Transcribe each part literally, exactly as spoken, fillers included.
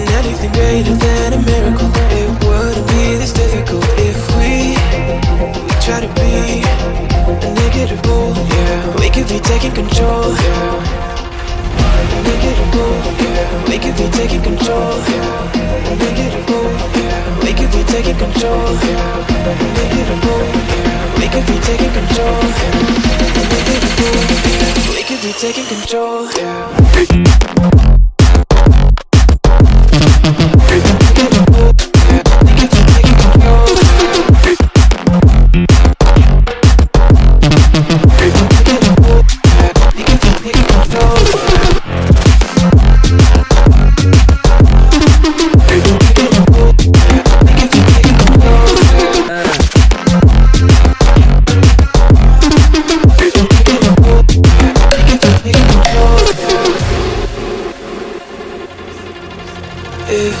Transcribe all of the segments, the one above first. in anything greater than a miracle, it wouldn't be this difficult. If we, we try to be the negative bull, yeah, we could be taking control, yeah. Make it a move, yeah. We could be taking control, yeah. Make it a move, yeah. We could be taking control, yeah. Make it a move, yeah. We could be taking control, yeah. Make it a move, yeah. We could be taking control, yeah. If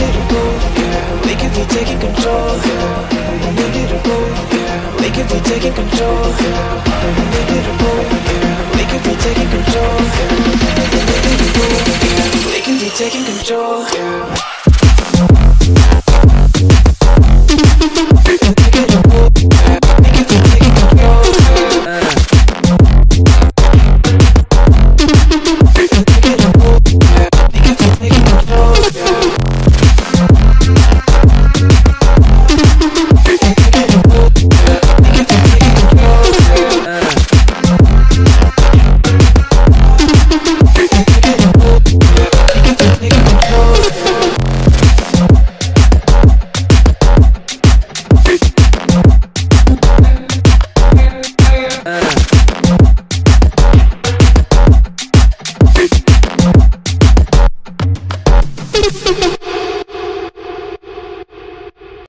Yeah, we could be taking control, yeah. Make it a move, yeah. We could be taking control, yeah. Make it a move, yeah. We could be taking control, yeah. Make it a move, yeah. We could be taking control, yeah.